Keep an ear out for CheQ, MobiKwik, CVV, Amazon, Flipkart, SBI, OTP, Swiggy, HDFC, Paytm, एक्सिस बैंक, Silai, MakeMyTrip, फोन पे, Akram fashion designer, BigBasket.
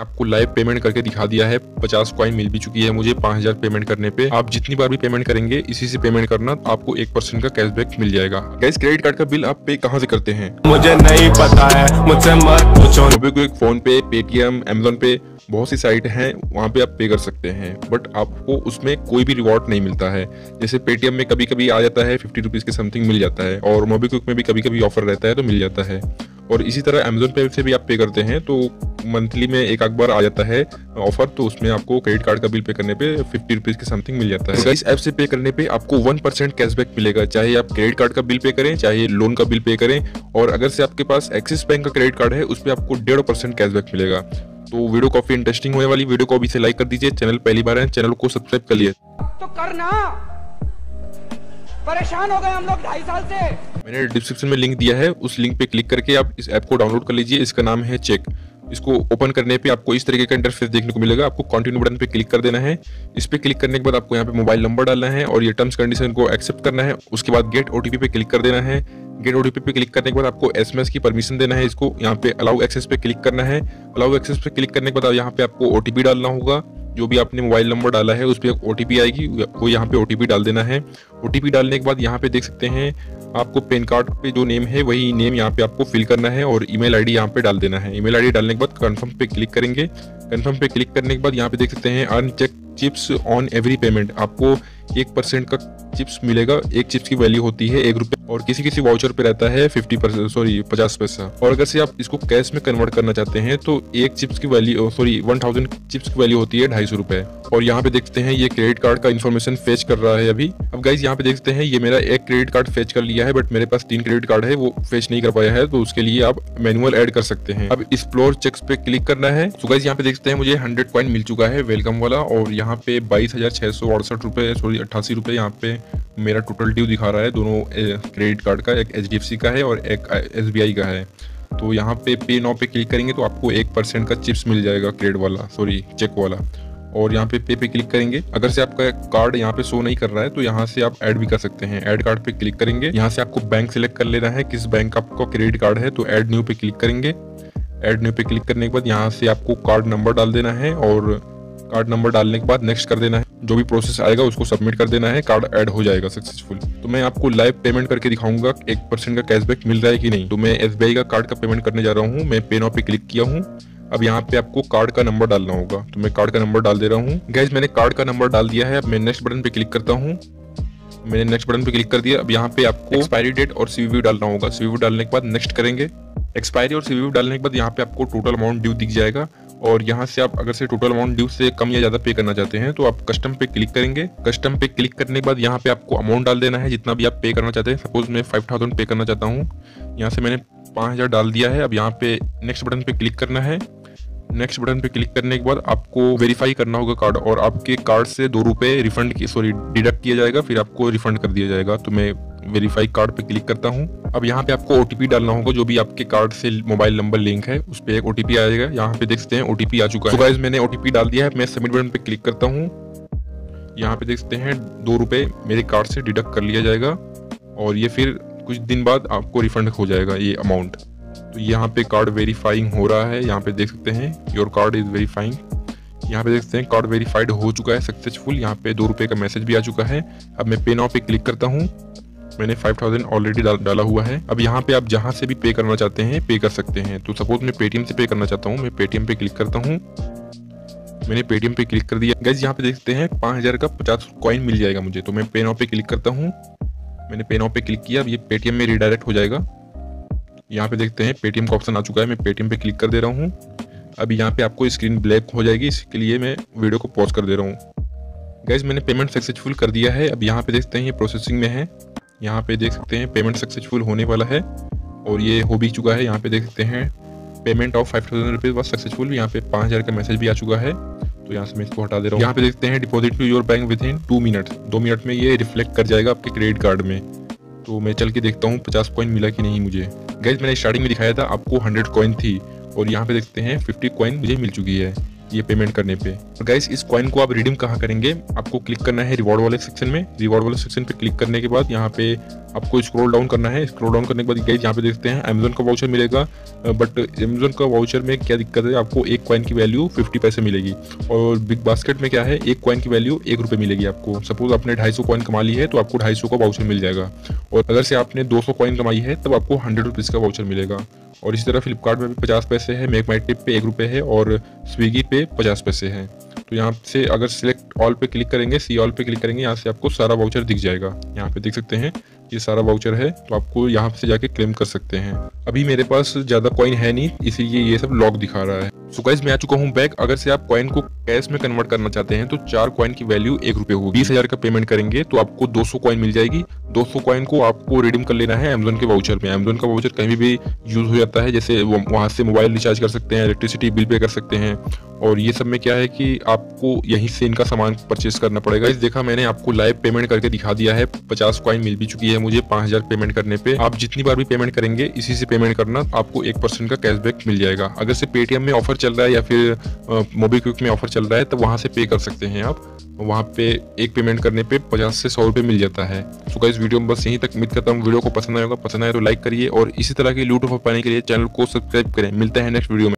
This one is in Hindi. आपको लाइव पेमेंट करके दिखा दिया है। 50 कॉइन मिल भी चुकी है मुझे 5000 पेमेंट करने पे। आप जितनी बार भी पेमेंट करेंगे इसी से पेमेंट करना, आपको 1% का कैशबैक मिल जाएगा। गाइस, क्रेडिट कार्ड का बिल आप पे कहाँ से करते हैं मुझे नहीं पता है, मुझसे मत पूछो। MobiKwik, फोन पे, Paytm, Amazon pay बहुत सी साइट हैं, वहाँ पे आप पे कर सकते हैं, बट आपको उसमें कोई भी रिवॉर्ड नहीं मिलता है। जैसे पेटीएम में कभी कभी आ जाता है 50 रुपीज़ के समथिंग मिल जाता है, और MobiKwik में भी कभी कभी ऑफर रहता है तो मिल जाता है। और इसी तरह Amazon पे से भी आप पे करते हैं तो मंथली में एक बार आ जाता है ऑफर, तो उसमें आपको क्रेडिट कार्ड का बिल पे करने पे 50 रुपीज़ के समथिंग मिल जाता है। तो इस ऐप से पे करने पे आपको 1% कैशबैक मिलेगा, चाहे आप क्रेडिट कार्ड का बिल पे करें चाहे लोन का बिल पे करें। और अगर से आपके पास एक्सिस बैंक का क्रेडिट कार्ड है उस पर आपको 1.5% कैशबैक मिलेगा। तो वीडियो काफी इंटरेस्टिंग होने वाली, वीडियो को अभी से लाइक कर दीजिए। चैनल पहली बार है, चैनल को सब्सक्राइब कर लिए तो करना। परेशान हो गए हम लोग 2.5 साल से। मैंने डिस्क्रिप्शन में लिंक दिया है, उस लिंक पे क्लिक करके आप इस ऐप को डाउनलोड कर लीजिए। इसका नाम है चेक। इसको ओपन करने पे आपको इस तरीके का इंटरफेस देखने को मिलेगा। आपको कंटिन्यू बटन पे क्लिक कर देना है। इस पे क्लिक करने के बाद आपको यहाँ पे मोबाइल नंबर डालना है और ये टर्म्स कंडीशन को एक्सेप्ट करना है। उसके बाद गेट ओटीपी पे क्लिक कर देना है। गेट ओटीपी पे क्लिक करने के बाद आपको एसएमएस की परमिशन देना है। इसको यहाँ पे अलाउ एक्सेस पे क्लिक करना है। अलाउ एक्सेस पे क्लिक करने के बाद यहाँ पे आपको ओटीपी डालना होगा। जो भी आपने मोबाइल नंबर डाला है उस पर एक ओटीपी आएगी, वो यहाँ पे ओटीपी डाल देना है। ओटीपी डालने के बाद यहाँ पे देख सकते हैं आपको पैन कार्ड पे जो नेम है वही नेम यहाँ पे आपको फिल करना है और ईमेल आईडी यहाँ पे डाल देना है। ईमेल आईडी डालने के बाद कंफर्म पे क्लिक करेंगे। कंफर्म पे क्लिक करने के बाद यहाँ पे देख सकते हैं earn CheQ chips on every payment. आपको 1% का चिप्स मिलेगा। एक चिप्स की वैल्यू होती है 1 रुपये और किसी किसी वाउचर पे रहता है 50 पैसा। और अगर से आप इसको कैश में कन्वर्ट करना चाहते हैं तो एक चिप्स की वैल्यू 1000 चिप्स की वैल्यू होती है 250 रुपए। और यहाँ पे देखते हैं ये क्रेडिट कार्ड का इन्फॉर्मेशन फेच कर रहा है अभी। अब गाइज यहाँ पे देखते हैं ये मेरा एक क्रेडिट कार्ड फेच कर लिया है, बट मेरे पास 3 क्रेडिट कार्ड है वो फेच नहीं कर पाया है, तो उसके लिए आप मैनुअल ऐड कर सकते हैं। अब एक्सप्लोर चेक्स पे क्लिक करना है। तो गाइज यहाँ पे देखते हैं मुझे 100 कॉइन मिल चुका है वेलकम वाला, और यहाँ पे 22,668 रुपये 88 रुपये यहाँ पे मेरा टोटल ड्यू दिखा रहा है। दोनों क्रेडिट कार्ड का, एक HDFC का है और एक SBI का है। तो यहाँ पे पे नाउ पे क्लिक करेंगे तो आपको 1% का चिप्स मिल जाएगा क्रेडिट वाला चेक वाला। और यहाँ पे पे क्लिक करेंगे। अगर से आपका कार्ड यहाँ पे शो नहीं कर रहा है तो यहाँ से आप ऐड भी कर सकते हैं। ऐड कार्ड पे क्लिक करेंगे। यहाँ से आपको बैंक सेलेक्ट कर लेना है, किस बैंक का आपका क्रेडिट कार्ड है, तो ऐड न्यू पे क्लिक करेंगे। ऐड न्यू पे क्लिक करने के बाद यहाँ से आपको कार्ड नंबर डाल देना है और कार्ड नंबर डालने के बाद नेक्स्ट कर देना है। जो भी प्रोसेस आएगा उसको सबमिट कर देना है, कार्ड ऐड हो जाएगा सक्सेसफुल। तो मैं आपको लाइव पेमेंट करके दिखाऊंगा 1% का कैशबैक मिल रहा है कि नहीं। तो मैं SBI का कार्ड का पेमेंट करने जा रहा हूँ। मैं पे नाउ पे क्लिक किया हूँ। अब यहाँ पे आपको कार्ड का नंबर डालना होगा, तो मैं कार्ड का नंबर डाल दे रहा हूँ। गाइज मैंने कार्ड का नंबर डाल दिया है। अब मैं नेक्स्ट बटन पे क्लिक करता हूँ। मैंने नेक्स्ट बटन पे क्लिक कर दिया। अब यहाँ पे आपको एक्सपायरी डेट और CVV डालना होगा। CVV डालने के बाद नेक्स्ट करेंगे। एक्सपायरी और CVV डालने के बाद यहाँ पे आपको टोटल अमाउंट ड्यू दिख जाएगा। और यहाँ से आप अगर से टोटल अमाउंट ड्यू से कम या ज़्यादा पे करना चाहते हैं तो आप कस्टम पे क्लिक करेंगे। कस्टम पे क्लिक करने के बाद यहाँ पे आपको अमाउंट डाल देना है जितना भी आप पे करना चाहते हैं। सपोज मैं 5000 पे करना चाहता हूँ, यहाँ से मैंने 5000 डाल दिया है। अब यहाँ पे नेक्स्ट बटन पे क्लिक करना है। नेक्स्ट बटन पे क्लिक करने के बाद आपको वेरीफाई करना होगा कार्ड, और आपके कार्ड से 2 रुपये डिडक्ट किया जाएगा, फिर आपको रिफंड कर दिया जाएगा। तो मैं वेरीफाई कार्ड पे क्लिक करता हूँ। अब यहाँ पे आपको OTP डालना होगा। जो भी आपके कार्ड से मोबाइल नंबर लिंक है उस पर एक OTP आएगा। यहाँ पे देख सकते हैं OTP आ चुका है। तो गाइस मैंने OTP डाल दिया है। मैं सबमिट बटन पे क्लिक करता हूँ। यहाँ पे देख सकते हैं 2 रुपये मेरे कार्ड से डिडक्ट कर लिया जाएगा और ये फिर कुछ दिन बाद आपको रिफंड हो जाएगा ये अमाउंट। तो यहाँ पे कार्ड वेरीफाइंग हो रहा है। यहाँ पे देख सकते हैं योर कार्ड इज वेरीफाइंग। यहाँ पे देख सकते हैं कार्ड वेरीफाइड हो चुका है सक्सेसफुल। यहाँ पे 2 रुपये का मैसेज भी आ चुका है। अब मैं पे नाउ पे क्लिक करता हूँ। मैंने 5000 ऑलरेडी डाला हुआ है। अब यहाँ पे आप जहाँ से भी पे करना चाहते हैं पे कर सकते हैं। तो सपोज मैं पेटीएम से पे करना चाहता हूँ, मैं पेटीएम पे क्लिक करता हूँ। मैंने पेटीएम पे क्लिक कर दिया। गाइस यहाँ पे देखते हैं 5000 का 50 कॉइन मिल जाएगा मुझे। तो मैं पे नाउ पे क्लिक करता हूँ। मैंने पे नाउ पे क्लिक किया। अब ये पेटीएम में रिडायरेक्ट हो जाएगा। यहाँ पे देखते हैं पेटीएम का ऑप्शन आ चुका है। मैं पेटीएम पे क्लिक कर दे रहा हूँ। अब यहाँ पे आपको स्क्रीन ब्लैक हो जाएगी, इसके लिए मैं वीडियो को पॉज कर दे रहा हूँ। गाइस मैंने पेमेंट सक्सेसफुल कर दिया है। अब यहाँ पे देखते हैं ये प्रोसेसिंग में है। यहाँ पे देख सकते हैं पेमेंट सक्सेसफुल होने वाला है और ये हो भी चुका है। यहाँ पे देख सकते हैं payment of 5000 rupees was successful. यहाँ पे 5000 का मैसेज भी आ चुका है। तो यहाँ से मैं इसको हटा दे रहा हूँ। यहाँ पे देखते हैं deposit to your bank within 2 minute. 2 minute में ये रिफ्लेक्ट कर जाएगा आपके क्रेडिट कार्ड में। तो मैं चल के देखता हूँ 50 कॉइन मिला कि नहीं मुझे। गाइस मैंने स्टार्टिंग में दिखाया था आपको 100 कॉइन थी और यहाँ पे देखते हैं 50 कॉइन मुझे मिल चुकी है। ये पेमेंट करने पे। और गाइस इस कॉइन को आप रिडीम कहाँ करेंगे, आपको क्लिक करना है रिवॉर्ड वाले सेक्शन में। रिवॉर्ड वाले सेक्शन पे क्लिक करने के बाद यहाँ पे आपको स्क्रॉल डाउन करना है। स्क्रॉल डाउन करने के बाद गाइस यहाँ पे देखते हैं अमेजोन का वाउचर मिलेगा, बट अमेजोन का वाउचर में क्या दिक्कत है, आपको एक कॉइन की वैल्यू 50 पैसे मिलेगी। और बिग बास्केट में क्या है, एक कॉइन की वैल्यू 1 रुपये मिलेगी आपको। सपोज आपने 250 कॉइन कमा ली है तो आपको 250 का वाउचर मिल जाएगा, और अगर से आपने 200 कॉइन कमाई है तब आपको 100 रुपीज़ का वाउचर मिलेगा। और इसी तरह फ्लिपकार्ट में भी 50 पैसे है, मेकमाईट्रिप पे 1 रुपये है और स्विगी पे 50 पैसे हैं। तो यहाँ से अगर सिलेक्ट ऑल पे क्लिक करेंगे, सी ऑल पे क्लिक करेंगे, यहाँ से आपको सारा वाउचर दिख जाएगा। यहाँ पे देख सकते हैं ये सारा वाउचर है, तो आपको यहाँ से जाके क्लेम कर सकते हैं। अभी मेरे पास ज़्यादा कॉइन है नहीं, इसीलिए ये सब लॉक दिखा रहा है। सो गाइस मैं आ चुका हूँ बैक। अगर से आप कॉइन को कैश में कन्वर्ट करना चाहते हैं तो 4 कॉइन की वैल्यू 1 रुपये होगी। 20,000 का पेमेंट करेंगे तो आपको 200 कॉइन मिल जाएगी। 200 कॉइन को आपको रिडीम कर लेना है अमेजोन के वाउचर में। अमेजोन का वाउचर कहीं भी यूज़ हो जाता है, जैसे वहाँ से मोबाइल रिचार्ज कर सकते हैं, इलेक्ट्रिसिटी बिल पे कर सकते हैं, और ये सब में क्या है कि आपको यहीं से इनका सामान परचेस करना पड़ेगा। इस देखा मैंने आपको लाइव पेमेंट करके दिखा दिया है। 50 कॉइन मिल भी चुकी है मुझे 5000 पेमेंट करने पे। आप जितनी बार भी पेमेंट करेंगे इसी से पेमेंट करना, आपको 1% का कैशबैक मिल जाएगा। अगर से पेटीएम में ऑफर चल रहा है या फिर मोबीक्विक में ऑफर चल रहा है तो वहाँ से पे कर सकते हैं आप। वहाँ पे एक पेमेंट करने पे 50 से 100 रुपये मिल जाता है। तो गाइस वीडियो में बस यहीं तक उम्मीद करता हूँ वीडियो को पसंद आएगा, पसंद आए तो लाइक करिए और इसी तरह की लूट ऑफर पाने के लिए चैनल को सब्सक्राइब करें। मिलते हैं नेक्स्ट वीडियो में।